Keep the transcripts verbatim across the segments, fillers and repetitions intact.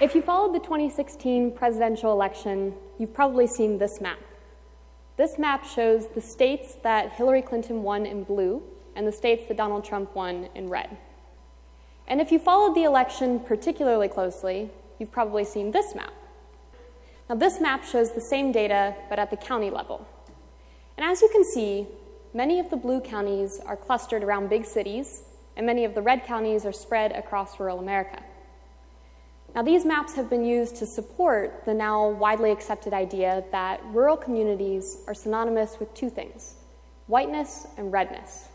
If you followed the twenty sixteen presidential election, you've probably seen this map. This map shows the states that Hillary Clinton won in blue and the states that Donald Trump won in red. And if you followed the election particularly closely, you've probably seen this map. Now, this map shows the same data, but at the county level. And as you can see, many of the blue counties are clustered around big cities, and many of the red counties are spread across rural America. Now, these maps have been used to support the now widely accepted idea that rural communities are synonymous with two things, whiteness and redness,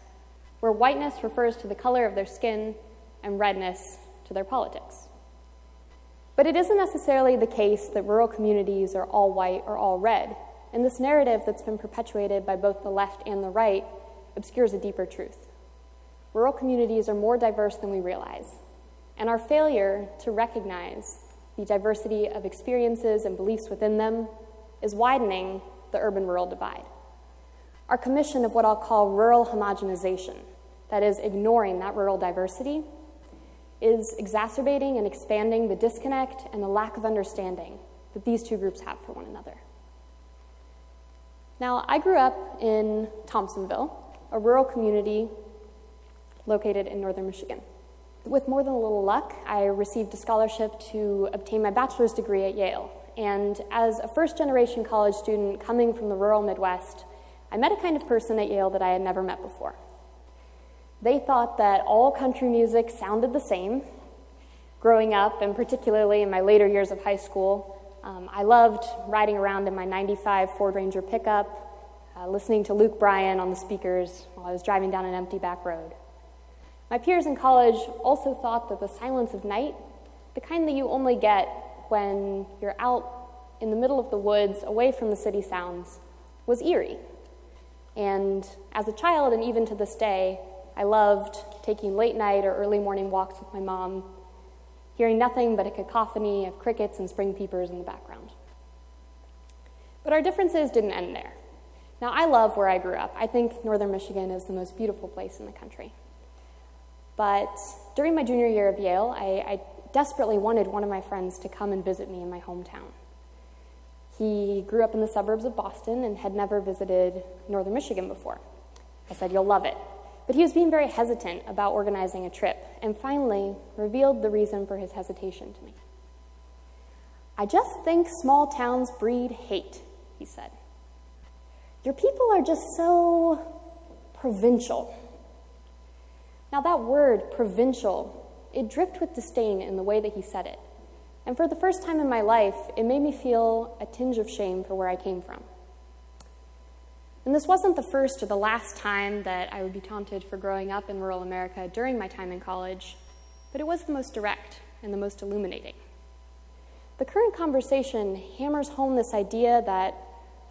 where whiteness refers to the color of their skin and redness to their politics. But it isn't necessarily the case that rural communities are all white or all red, and this narrative that's been perpetuated by both the left and the right obscures a deeper truth. Rural communities are more diverse than we realize. And our failure to recognize the diversity of experiences and beliefs within them is widening the urban-rural divide. Our commission of what I'll call rural homogenization, that is, ignoring that rural diversity, is exacerbating and expanding the disconnect and the lack of understanding that these two groups have for one another. Now, I grew up in Thompsonville, a rural community located in northern Michigan. With more than a little luck, I received a scholarship to obtain my bachelor's degree at Yale. And as a first-generation college student coming from the rural Midwest, I met a kind of person at Yale that I had never met before. They thought that all country music sounded the same. Growing up, and particularly in my later years of high school, um, I loved riding around in my ninety-five Ford Ranger pickup, uh, listening to Luke Bryan on the speakers while I was driving down an empty back road. My peers in college also thought that the silence of night, the kind that you only get when you're out in the middle of the woods, away from the city sounds, was eerie. And as a child, and even to this day, I loved taking late night or early morning walks with my mom, hearing nothing but a cacophony of crickets and spring peepers in the background. But our differences didn't end there. Now, I love where I grew up. I think northern Michigan is the most beautiful place in the country. But during my junior year of Yale, I, I desperately wanted one of my friends to come and visit me in my hometown. He grew up in the suburbs of Boston and had never visited northern Michigan before. I said, "You'll love it." But he was being very hesitant about organizing a trip and finally revealed the reason for his hesitation to me. "I just think small towns breed hate," he said. "Your people are just so provincial." Now, that word, provincial, it dripped with disdain in the way that he said it. And for the first time in my life, it made me feel a tinge of shame for where I came from. And this wasn't the first or the last time that I would be taunted for growing up in rural America during my time in college, but it was the most direct and the most illuminating. The current conversation hammers home this idea that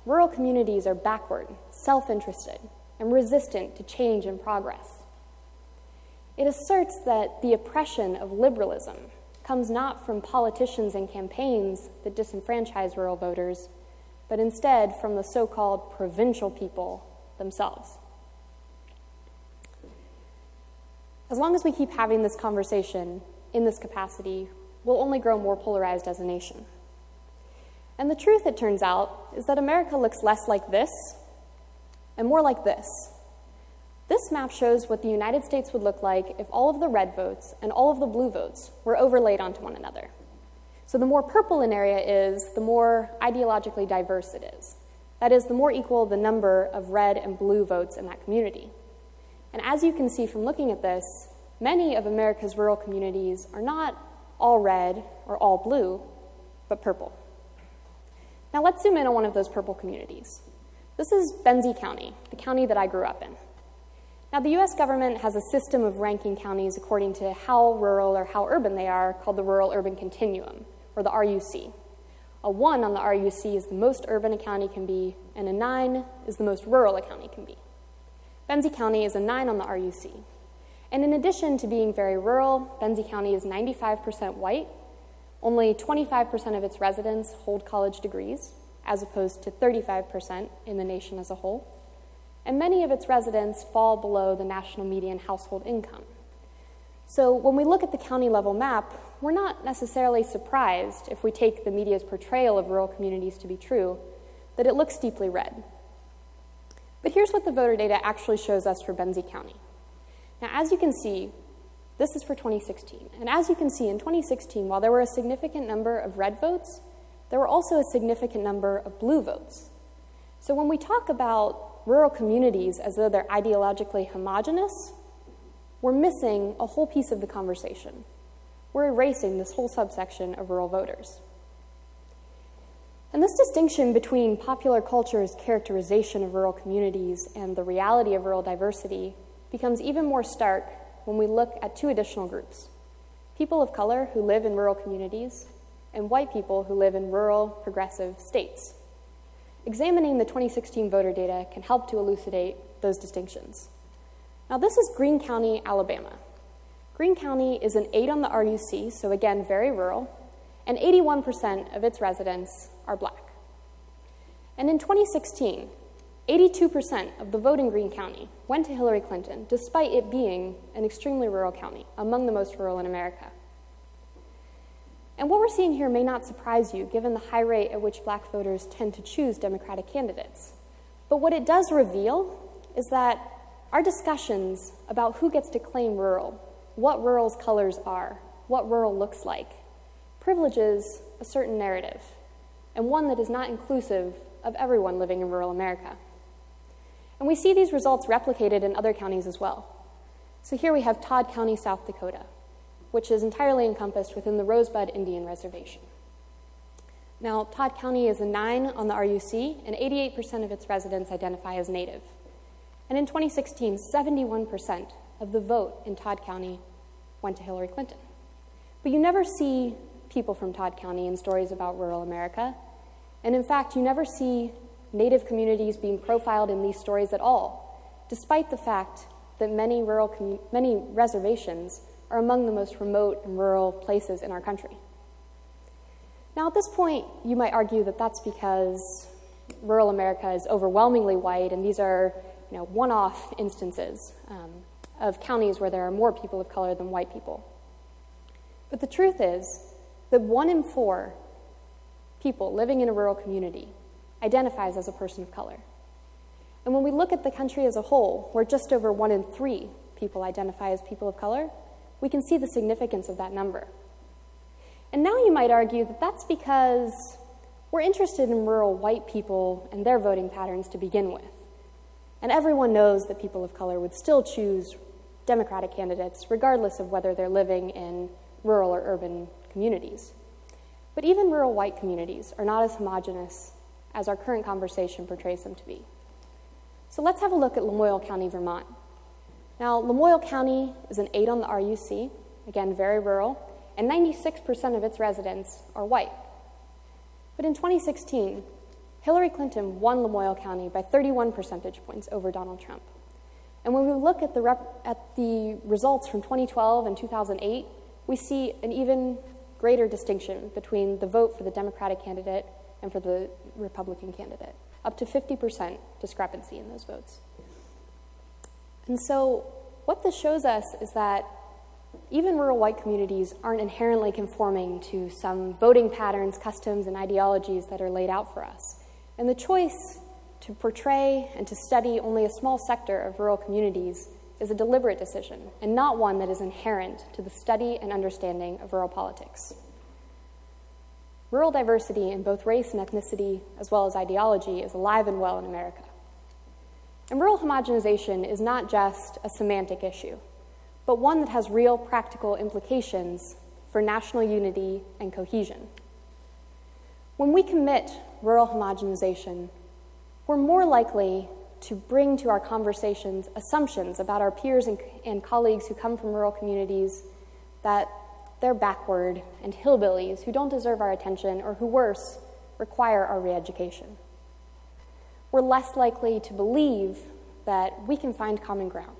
rural communities are backward, self-interested, and resistant to change and progress. It asserts that the oppression of liberalism comes not from politicians and campaigns that disenfranchise rural voters, but instead from the so-called provincial people themselves. As long as we keep having this conversation in this capacity, we'll only grow more polarized as a nation. And the truth, it turns out, is that America looks less like this and more like this. This map shows what the United States would look like if all of the red votes and all of the blue votes were overlaid onto one another. So the more purple an area is, the more ideologically diverse it is. That is, the more equal the number of red and blue votes in that community. And as you can see from looking at this, many of America's rural communities are not all red or all blue, but purple. Now, let's zoom in on one of those purple communities. This is Benzie County, the county that I grew up in. Now, the U S government has a system of ranking counties according to how rural or how urban they are, called the Rural Urban Continuum, or the R U C. A one on the R U C is the most urban a county can be, and a nine is the most rural a county can be. Benzie County is a nine on the R U C. And in addition to being very rural, Benzie County is ninety-five percent white. Only twenty-five percent of its residents hold college degrees, as opposed to thirty-five percent in the nation as a whole. And many of its residents fall below the national median household income. So when we look at the county level map, we're not necessarily surprised, if we take the media's portrayal of rural communities to be true, that it looks deeply red. But here's what the voter data actually shows us for Benzie County. Now, as you can see, this is for twenty sixteen. And as you can see, in twenty sixteen, while there were a significant number of red votes, there were also a significant number of blue votes. So when we talk about rural communities as though they're ideologically homogenous, we're missing a whole piece of the conversation. We're erasing this whole subsection of rural voters. And this distinction between popular culture's characterization of rural communities and the reality of rural diversity becomes even more stark when we look at two additional groups: people of color who live in rural communities and white people who live in rural, progressive states. Examining the twenty sixteen voter data can help to elucidate those distinctions. Now, this is Greene County, Alabama. Greene County is an eight on the R U C, so again, very rural, and eighty-one percent of its residents are black. And in twenty sixteen, eighty-two percent of the vote in Greene County went to Hillary Clinton, despite it being an extremely rural county, among the most rural in America. And what we're seeing here may not surprise you, given the high rate at which black voters tend to choose Democratic candidates. But what it does reveal is that our discussions about who gets to claim rural, what rural's colors are, what rural looks like, privileges a certain narrative, and one that is not inclusive of everyone living in rural America. And we see these results replicated in other counties as well. So here we have Todd County, South Dakota, which is entirely encompassed within the Rosebud Indian Reservation. Now, Todd County is a nine on the R U C, and eighty-eight percent of its residents identify as Native. And in twenty sixteen, seventy-one percent of the vote in Todd County went to Hillary Clinton. But you never see people from Todd County in stories about rural America. And in fact, you never see Native communities being profiled in these stories at all, despite the fact that many rural many reservations are among the most remote and rural places in our country. Now, at this point, you might argue that that's because rural America is overwhelmingly white, and these are, you know, one-off instances um, of counties where there are more people of color than white people. But the truth is that one in four people living in a rural community identifies as a person of color. And when we look at the country as a whole, where just over one in three people identify as people of color, we can see the significance of that number. And now you might argue that that's because we're interested in rural white people and their voting patterns to begin with. And everyone knows that people of color would still choose Democratic candidates, regardless of whether they're living in rural or urban communities. But even rural white communities are not as homogenous as our current conversation portrays them to be. So let's have a look at Lamoille County, Vermont. Now, Lamoille County is an eight on the R U C, again, very rural, and ninety-six percent of its residents are white. But in twenty sixteen, Hillary Clinton won Lamoille County by thirty-one percentage points over Donald Trump. And when we look at the, rep, at the results from twenty twelve and two thousand eight, we see an even greater distinction between the vote for the Democratic candidate and for the Republican candidate, up to fifty percent discrepancy in those votes. And so what this shows us is that even rural white communities aren't inherently conforming to some voting patterns, customs, and ideologies that are laid out for us. And the choice to portray and to study only a small sector of rural communities is a deliberate decision, and not one that is inherent to the study and understanding of rural politics. Rural diversity in both race and ethnicity, as well as ideology, is alive and well in America. And rural homogenization is not just a semantic issue, but one that has real practical implications for national unity and cohesion. When we commit rural homogenization, we're more likely to bring to our conversations assumptions about our peers and, and colleagues who come from rural communities that they're backward and hillbillies who don't deserve our attention, or who worse, require our re-education. We're less likely to believe that we can find common ground,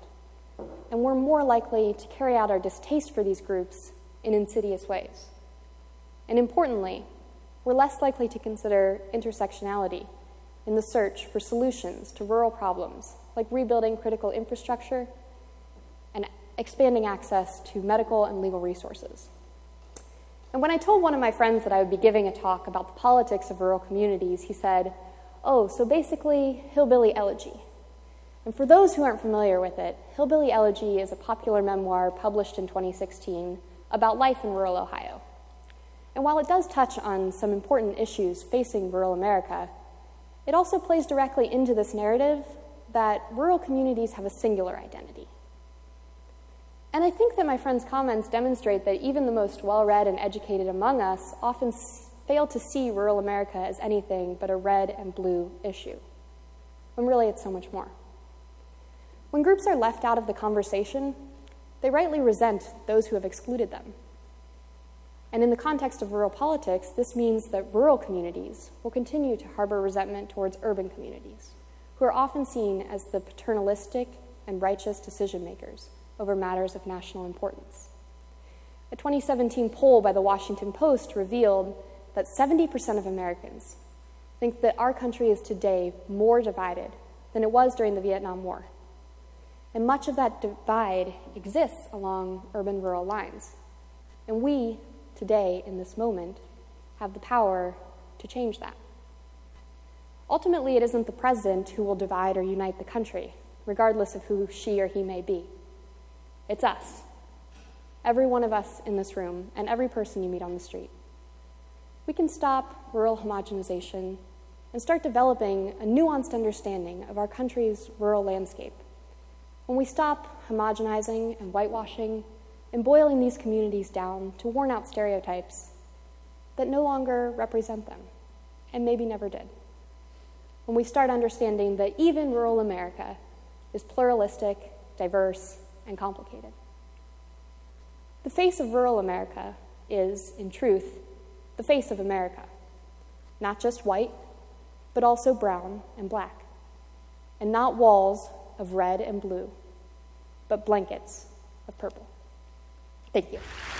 and we're more likely to carry out our distaste for these groups in insidious ways. And importantly, we're less likely to consider intersectionality in the search for solutions to rural problems, like rebuilding critical infrastructure and expanding access to medical and legal resources. And when I told one of my friends that I would be giving a talk about the politics of rural communities, he said, "Oh, so basically, Hillbilly Elegy." And for those who aren't familiar with it, Hillbilly Elegy is a popular memoir published in twenty sixteen about life in rural Ohio. And while it does touch on some important issues facing rural America, it also plays directly into this narrative that rural communities have a singular identity. And I think that my friend's comments demonstrate that even the most well-read and educated among us often fail to see rural America as anything but a red and blue issue, when really it's so much more. When groups are left out of the conversation, they rightly resent those who have excluded them. And in the context of rural politics, this means that rural communities will continue to harbor resentment towards urban communities, who are often seen as the paternalistic and righteous decision makers over matters of national importance. A twenty seventeen poll by the Washington Post revealed that seventy percent of Americans think that our country is today more divided than it was during the Vietnam War. And much of that divide exists along urban-rural lines. And we, today, in this moment, have the power to change that. Ultimately, it isn't the president who will divide or unite the country, regardless of who she or he may be. It's us, every one of us in this room, and every person you meet on the street. We can stop rural homogenization and start developing a nuanced understanding of our country's rural landscape when we stop homogenizing and whitewashing and boiling these communities down to worn-out stereotypes that no longer represent them, and maybe never did. When we start understanding that even rural America is pluralistic, diverse, and complicated. The face of rural America is, in truth, the face of America. Not just white, but also brown and black. And not walls of red and blue, but blankets of purple. Thank you.